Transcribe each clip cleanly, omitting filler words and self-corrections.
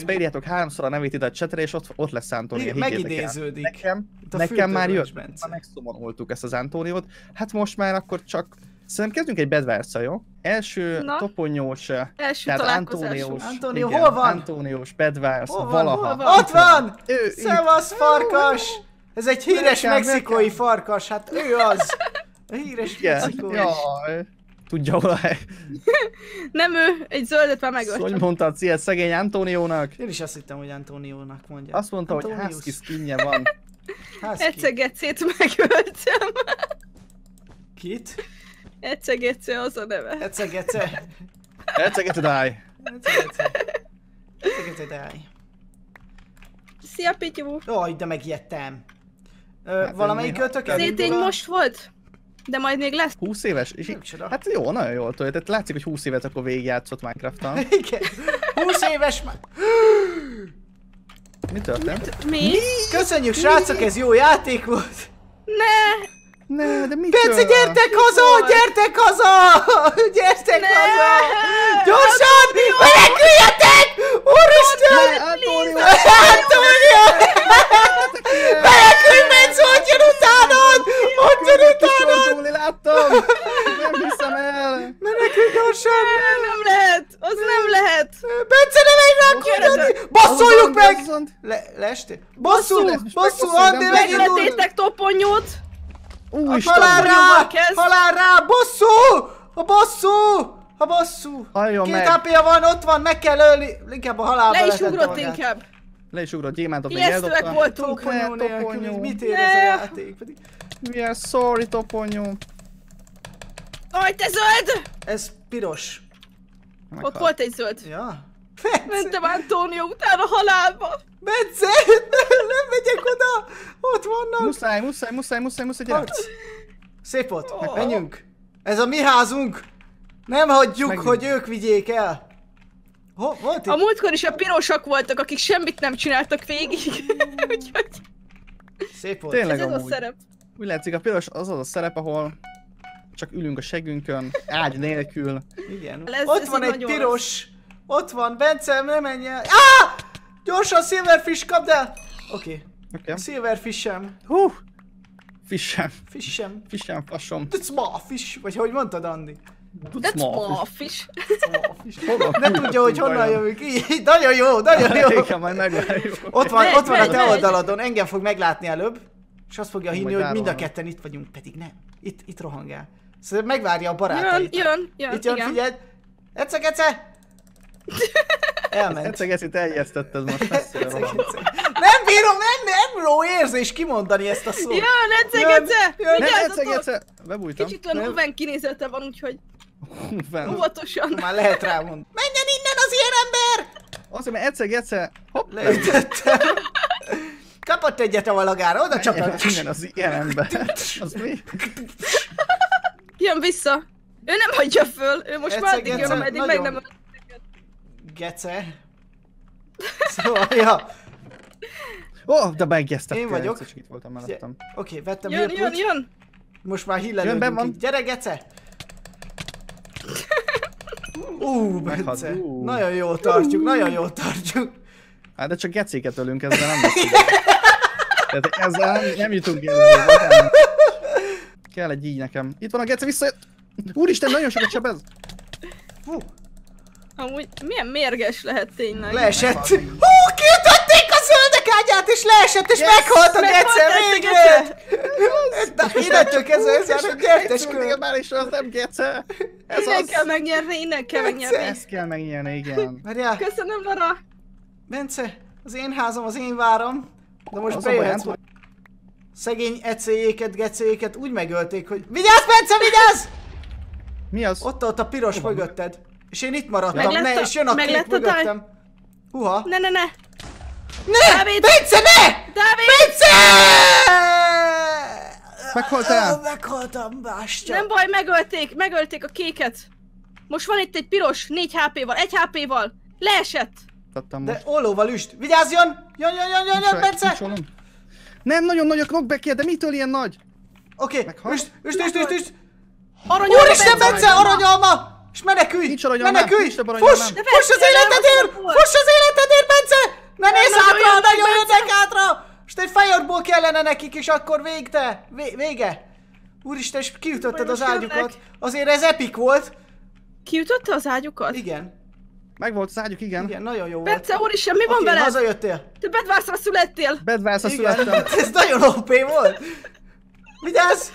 Ezt beírjátok háromszor a nevét ide a csetre, és ott lesz Antonio. Megidéződik. Nekem már jött, már megszomonoltuk ezt az Antoniót. Hát most már akkor csak... Szerintem kezdjünk egy Bedwarsszal, jó? Első Toponyós, tehát Antoniós, Antonio, igen, hol van? Antoniós Bedwars, valaha. Van? Ott van! Szevasz, farkas! Ez egy híres mexikói farkas, hát ő az! A híres mexikói. Jaj, tudja hol a hely. Nem ő, egy zöldet már megöltem. Hogy mondtad ilyet szegény Antoniónak? Én is azt hittem, hogy Antoniónak mondja. Azt mondta, Antonius, hogy husky skinje van. Ecegecét megöltem. Kit? Ecegece az a neve. Ecegece. Ecegece die. Ecegece. Ecegece die. Szia, Pityu. Ó, de megijedtem. Hát valamelyik ötöket? Szétény most volt, de majd még lesz. 20 éves? És hát jó, nagyon jól tudod. Tehát látszik, hogy 20 évet akkor végigjátszott Minecraft-tal. Igen. 20 éves már. Mi történt? Mi? Köszönjük, srácok, ez jó játék volt. Ne! Ne, de mit? Bence, gyertek haza! Gyertek haza! Gyertek haza! Gyorsan! Meneküljetek! Úristen! Antonio! Menekülj, Bence! Ott jön utánod! Ott jön utánod! Nem hiszem el! Menekülj gyorsan! Nem lehet! Az nem lehet! Bence, ne menj rá kurva! Basszoljuk meg! Leestél? Basszul! Basszul! Andi, megindul! Megöltétek Toponyót! Úristen! Halál rá! Bosszú! A bosszú! A bosszú! Halljon meg! Két HP-ja van, ott van, meg kell ölni! Inkább a halálba letettem magát. Le is ugrott inkább! Le is ugrott, gyémántot még eldobtam. Ijesztőek voltunk! Toponyó nélkül, mit ér ez a játék? We are sorry, Toponyó! Aj, te zöld! Ez piros. Ott volt egy zöld. Ja. Mentem Antonio utána halálba! Bence! Nem megyek oda! Ott vannak! Muszáj, muszáj, muszáj, muszáj, muszáj, gyere! Szép volt, menjünk! Ez a mi házunk! Nem hagyjuk, hogy ők vigyék el! Volt itt? A múltkor is a pirosak voltak, akik semmit nem csináltak végig. Úgyhogy... Szép volt. Tényleg ez az a szerep. Úgy látszik, a piros az az a szerep, ahol csak ülünk a segünkön, ágy nélkül. Igen. Ott van egy piros! Ott van, Bence, ne menj el! Ah! Gyorsan, Silverfish, kapd el! Oké. Silverfishem. Hú! Fishem. Fishem. Fishem, fassom. That's my fish. Vagy hogy mondtad, Andi? That's my fish. Nem tudja, hogy honnan jövünk. Így, nagyon jó, nagyon jó. Ott van a te oldaladon, engem fog meglátni előbb. És azt fogja hinni, hogy mind a ketten itt vagyunk, pedig nem. Itt rohangál. Szerintem megvárja a barátait. Jön, itt jön, figyeld. Ece-gece! Elment. Ecegecit eljesztetted most. Nem bírom, nem ró érzés kimondani ezt a szót. Jön, ecegece! Vigyázzatok! Ecegece! Bebújtam. Kicsit olyan Uven kinézete van, úgyhogy óvatosan. Már lehet rámondani. Menjen innen az ilyen ember! Azért, mert ecegece... Hopp! Leütöttem. Kapott egyet a valagára, oda csapott. Menjen az ilyen ember. Az mi? Jön vissza. Ő nem hagyja föl. Ő most már addig jön, ameddig meg nem... Gece. Szóval, ja. Ó, de megjesztettél. Én vagyok. Csak itt voltam mellettem. Oké, vettem hírpult. Jön. Most már hillelődünk itt. Gyere, Gece. Bence. Nagyon jól tartjuk, nagyon jól tartjuk. Hát de csak gecéket ölünk, ezzel nem lesz ide. Tehát ezzel nem jutunk el. Kell egy így nekem. Itt van a Gece, visszajött. Úristen, nagyon sokat sebez. Fú. Amúgy milyen mérges lehet tényleg. Leesett. Hú, kiütötték a zöldek ágyát, és leesett, és meghalt a Gece végre! Innentől kezdve ez már egy gyertes kör. Már is az nem Gece. Innen kell megnyerni, Ezt kell megnyerni, igen. Köszönöm, Lara. Bence, az én házam, az én váram. De most bejöhetsz. Szegény ecéjéket, gecéjéket úgy megölték, hogy... Vigyázz, Bence, vigyázz! Mi az? Ott a piros mögötted. És én itt maradtam, és jön a kék mögöttem. Huha. Ne! Ne! Bence, ne! Bence! Meghaltál? Meghaltam, bástya. Nem baj, megölték a kéket. Most van itt egy piros, 4 HP-val, 1 HP-val. Leesett. De ollóval üst. Vigyázz, jön, Bence! Nem nagyon nagy a knockback-je, de mitől ilyen nagy? Oké, üst! Úristen, Bence, aranyalma! És menekülj! Menekülj! Fuss! Fuss az életedért! Bence! kellene nekik, és akkor vége! Úristen, és kiütötted az ágyukat. Azért ez epik volt. Kiütötte az ágyukat? Igen. Meg volt az ágyuk, igen. Igen, nagyon jó volt. Bence, úristen, mi van veled? Hazajöttél. Te Bedwarsra születtél. Bedwarsra születtem. Ez nagyon OP volt. Vigyázz!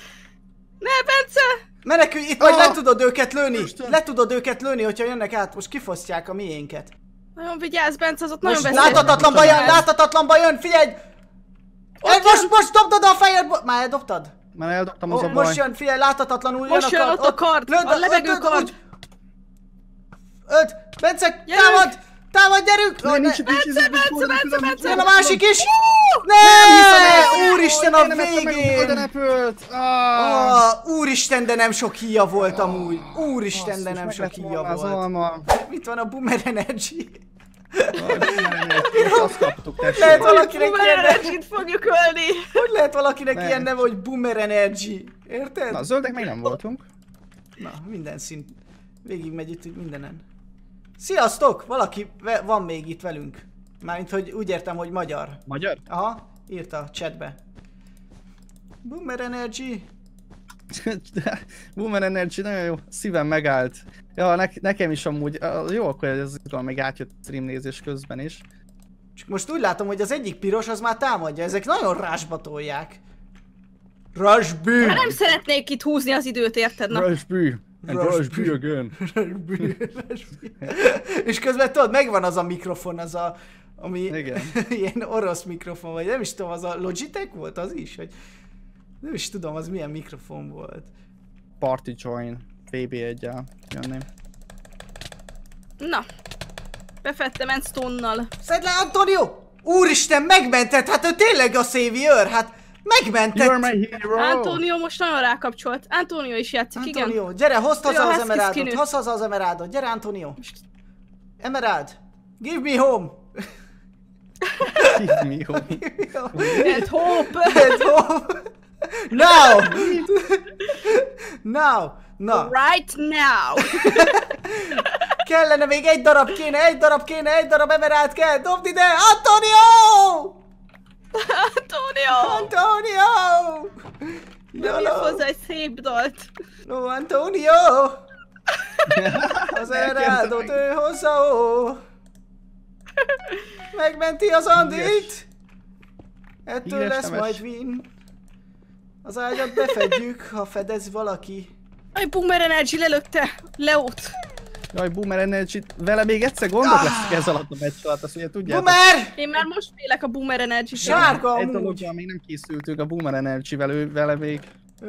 Ne, Bence! Menekülj, itt majd le tudod őket lőni. Le tudod őket lőni, hogyha jönnek át. Most kifosztják a miénket. Nagyon vigyázz, Bence, az ott nagyon veszélyes. Láthatatlan baj jön, figyelj! Most dobd oda a fejed! Már eldobtad? Már eldobtam, az a baj. Most jön, figyelj, láthatatlanul jön a kard. Most jön ott a kard, a levegőkard. Öt! Bence, támad! Támad, gyerünk! Bence! Jön a másik is! Nem hiszem el! Úristen, a végén! Úristen, de nem sok híja volt amúgy. Úristen, de nem sok híja volt. Itt van a Boomer Energy. Azt kaptuk, tessék. Lehet valakinek ilyen Energy-t fogjuk ölni. Hogy lehet valakinek ilyen neve, hogy Boomer Energy? Érted? Na, zöldek még nem voltunk. Na, minden szint. Végig megy itt mindenen. Sziasztok! Valaki van még itt velünk. Mármint, hogy úgy értem, hogy magyar. Magyar? Aha, írta a chatbe. Boomer Energy. Boomer Energy, nagyon jó. Szívem megállt. Ja, nekem is amúgy. Jó, akkor ez még átjött stream nézés közben is. Csak most úgy látom, hogy az egyik piros az már támadja. Ezek nagyon rásba tolják. Rásbű! Nem szeretnék itt húzni az időt, érted? Rásbű! És közben tudod, megvan az a mikrofon, az a, ami igen. Ilyen orosz mikrofon, vagy nem is tudom, az a Logitech volt az is? Hogy nem is tudom, az milyen mikrofon volt. Party Join, VB1-jel jönném. Na, befettem Endstone-nal. Szedd le, Antonio! Úristen, megmentett, hát ő tényleg a savior, hát... Megmentett! Antonio most nagyon rákapcsolt. Antonio is játszik, Antonio, igen. Antonio, gyere, hozd haza az emerádot! Hozd haza az emerádot! Gyere, Antonio! Emerád! Give me home! Give me home! And hope! And hope! Now! Now! Na! Right now! Kellene még egy darab emerád kell! Dobd ide! Antonio! Antonio! Antonio! Nem ír hozzá egy szép dalt. No, Antonio! Az elrádot ő hozza, ó! Megmenti az Andit! Ettől híres lesz majd win. Az ágyat befedjük, ha fedez valaki. Aj, Boomer Energy lelökte Leót! Jaj, Boomer Energy, vele még egyszer gondok lesz ez alatt a meccs alatt, azt ugye tudjátok. Boomer! Én már most félek a Boomer Energy-t. Sárga amúgy. Egy még nem készültünk a Boomer Energy-vel, ő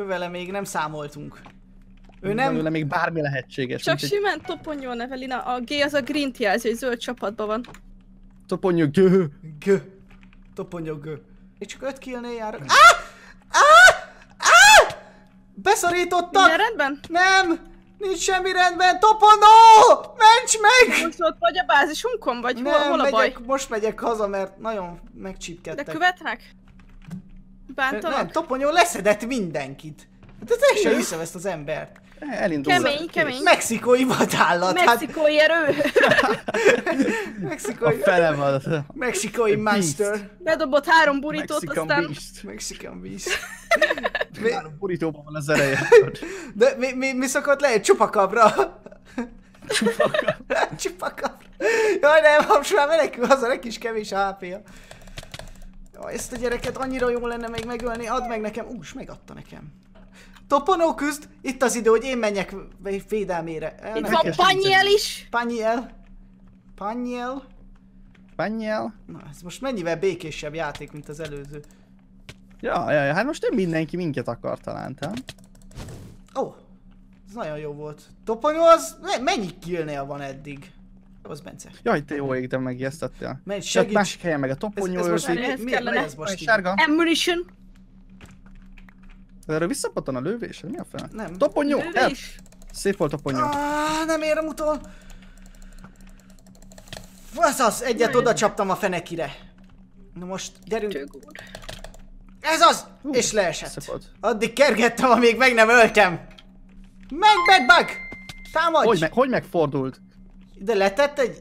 vele még nem számoltunk. Ő nem... Vele még bármi lehetséges. Csak simán Toponyó neveli, a G az a Green-t jelzi, hogy zöld csapatban van. Toponyó G. G. Toponyó G. És csak 5 kill-nél járok. Beszorítottak! Minden rendben? Nem! Nincs semmi rendben, Toponyó! Ments meg! Most ott vagy a bázisunkon, vagy hol a baj? Most megyek haza, mert nagyon megcsípkedtek. De követnek? Bántalak? Nem, Toponyó leszedett mindenkit. Hát ez se hiszem ezt az embert. Elindulnak. Kemény. Mexikói vadállat. Mexikói erő. Mexikói... A felem az. Mexikói master. Bedobott 3 burítót, Mexican aztán... Beast. Mexican Beast. 3 burítóban van az ereje. De mi szokott lenni? Chupacabra. Chupacabra. Jaj, nem, most már menekül haza, neki is kevés HP-ja. Ezt a gyereket annyira jó lenne még megölni, add meg nekem. Ús, megadta nekem. Toponyó küzd, itt az idő, hogy én menjek védelmére. Itt van Panyel is! Panyel. Na, ez most mennyivel békésebb játék, mint az előző. Ja, hát most nem mindenki minket akar talán, nem? Ó, ez nagyon jó volt. Toponyó az, mennyi killnél van eddig? Az Bence. Jaj, te jó ég, de megijesztettél. Menj, segíts! Másik helyen meg a Toponyó őrzik. Ez most sárga. Ammunition! Erről visszapattan a lövés? Mi a fel? Nem. Toponyó! Lövés! Szép volt Toponyó. Nem érem utol. Az egyet oda csaptam a fenekire. Na most gyerünk. Ez az! És leesett. Addig kergettem, amíg meg nem öltem. Megbedbug! Támadj! Hogy megfordult? De letett egy...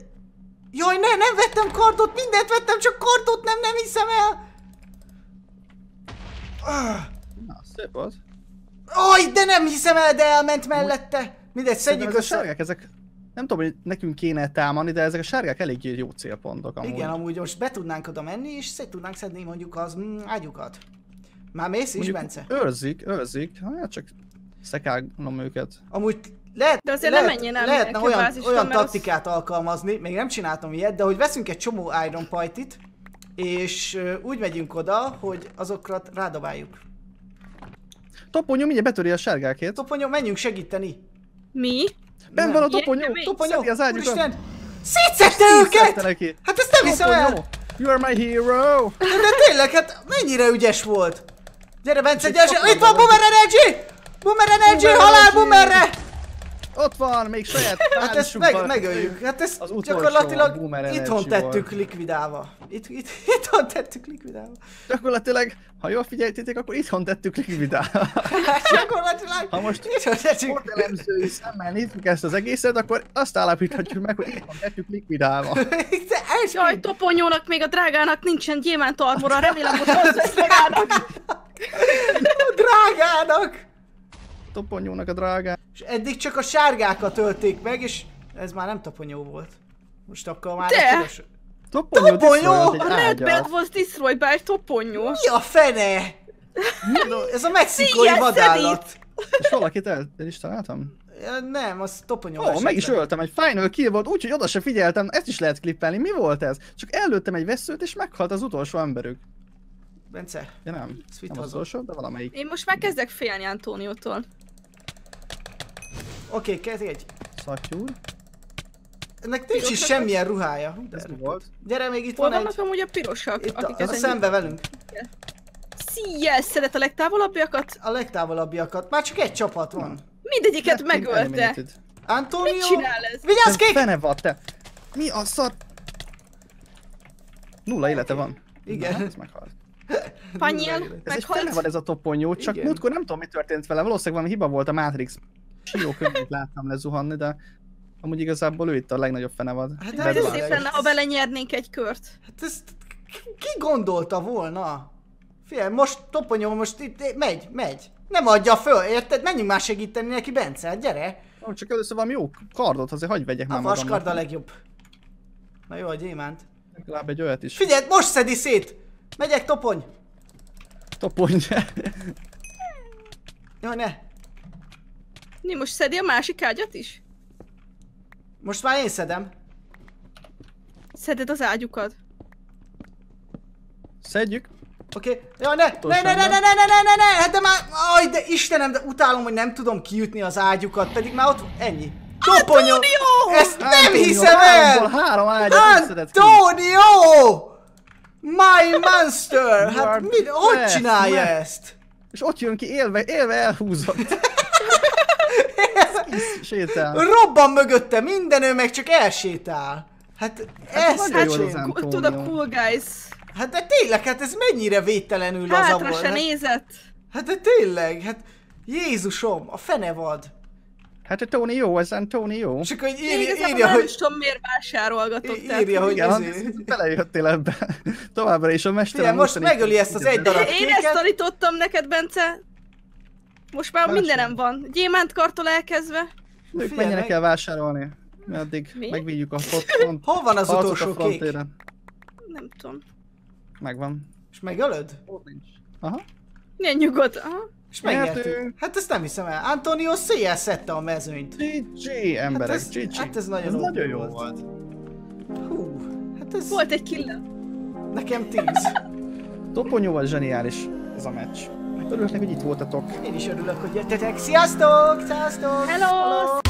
Jaj, nem vettem kardot, mindent vettem, csak kardot nem hiszem el! Na, szép az. Aj, de nem hiszem el, de elment mellette. Mindegy, szedjük össze. Sárgák, ezek... Nem tudom, hogy nekünk kéne támadni, de ezek a sárgák elég jó célpontok amúgy. Igen, amúgy most be tudnánk oda menni, és szét tudnánk szedni mondjuk az ágyukat. Már mész is, Bence? Őrzik. Hát csak szekálnom őket. Amúgy lehet, de azért lehetne olyan taktikát alkalmazni, még nem csináltam ilyet, de hogy veszünk egy csomó Iron Pajtit, és úgy megyünk oda, hogy azokra rádobáljuk. Toponyó, mindjárt betöri a sárgákét. Toponyó, menjünk segíteni. Mi? Benn van a Toponyó! Toponyó! Úristen! Szétszette őket! Hát ezt nem hiszem el! You are my hero! De tényleg, hát mennyire ügyes volt! Gyere, Bence, gyere! Itt van Boomer Energy! Boomer Energy, halál Boomerre! Ott van, még saját. Hát ezt megöljük. Hát ezt gyakorlatilag itthon tettük likvidálva. Itthon tettük likvidálva. Gyakorlatilag, ha jól figyeltétek, akkor itthon tettük likvidálva. Gyakorlatilag, ha most sportelemzői szemmel nézzük ezt az egészet, akkor azt állapíthatjuk meg, hogy itthon tettük likvidálva. Jaj, Toponyónak még a drágának nincsen gyémánt armora, remélem, hogy az lesz drágának. A drágának! Toponyónak a drágán. És eddig csak a sárgákat ölték meg, és ez már nem Toponyó volt. Most akkor már nem tudás... Toponyó! A Red Bedwars destroyed by Toponyó. Mi a fene? Ez a mexikói vadállat. És valakit el is találtam? Ja, nem, az Toponyó. Ó, meg is öltem, egy final kill volt, úgyhogy oda se figyeltem, ezt is lehet klippelni. Mi volt ez? Csak előttem egy veszőt, és meghalt az utolsó emberük. Bence, ja, nem. Nem az utolsó, de valamelyik. Én most már kezdek félni Antoniótól. Oké, kezdj egy. Szattyúr. Ennek nincs is semmilyen ruhája. Ez mi volt? Gyere, még itt van egy... amúgy a pirosak, itt akik a szembe velünk. Szia, szeret a legtávolabbiakat? A legtávolabbiakat. Már csak egy csapat van. Mindegyiket megölte. Antonio! Mit csinál ez? Vigyázz, kék! Fene vad, te! Mi a szar? Nulla élete van. Igen. Ez meghalt. Panyél, meghalt. Fene van ez a Toponyó, csak múltkor nem tudom, mi történt vele. Valószínűleg valami hiba volt a Matrix. Jó könyvét láttam lezuhanni, de amúgy igazából ő itt a legnagyobb fenevad. Hát ez szép lenne, ha belenyernénk egy kört. Hát ezt ki gondolta volna? Figyelj, most Toponyó most itt megy. Nem adja föl, érted? Menjünk már segíteni neki, Bence, hát gyere. Ah, csak először valami jó kardot, azért hagyj vegyek már magamnak. A vaskard a legjobb. Na jó, a gyémánt. Legalább egy olyat is. Figyelj, most szedi szét! Megyek, Topony! Topony, jaj, ne! Mi, most szedi a másik ágyat is? Most már én szedem. Szeded az ágyukat. Szedjük. Oké. Jaj, ne! Hát de már... Aj, de Istenem, de utálom, hogy nem tudom kijutni az ágyukat, pedig már ott... Ennyi. Toponyó! Ezt nem hiszem el! Három ágyat szedett ki. Antonio! My monster! Hát mi... Hogy csinálja ezt? És ott jön ki élve elhúzott. Sétál. Robban mögötte minden, ő meg csak elsétál. Hát ez to the cool guys. Hát de tényleg, hát ez mennyire védtelenül az abból. Hátra se nézett. Hát de tényleg, hát Jézusom, a fenevad. Hát Antonio, ez Antonio. Csak hogy írja, hogy... Nem tudom, miért vásárolgatok. Írja, hogy belejöttél ebben. Továbbra is a mesterem. Most megöli ezt az egy darab kéket. Én ezt tanítottam neked, Bence. Most már mindenem van. Gyémántkartól elkezdve. Ők menjenek el vásárolni. Mi addig megvédjük a fronton. Hol van az utolsó kék? Nem tudom. Megvan. És megölöd? Ott nincs. Aha. Milyen nyugodt. Aha. És megértünk. Hát ezt nem hiszem el. Antonio széjjel szedte a mezőnyt. GG emberek, GG. Hát ez nagyon jó volt. Hú. Hát ez... Volt egy killa. Nekem 10. Toponyó volt zseniális ez a meccs. Örülök, hogy itt voltatok. Én is örülök, hogy jöttetek. Sziasztok! Sziasztok! Hello!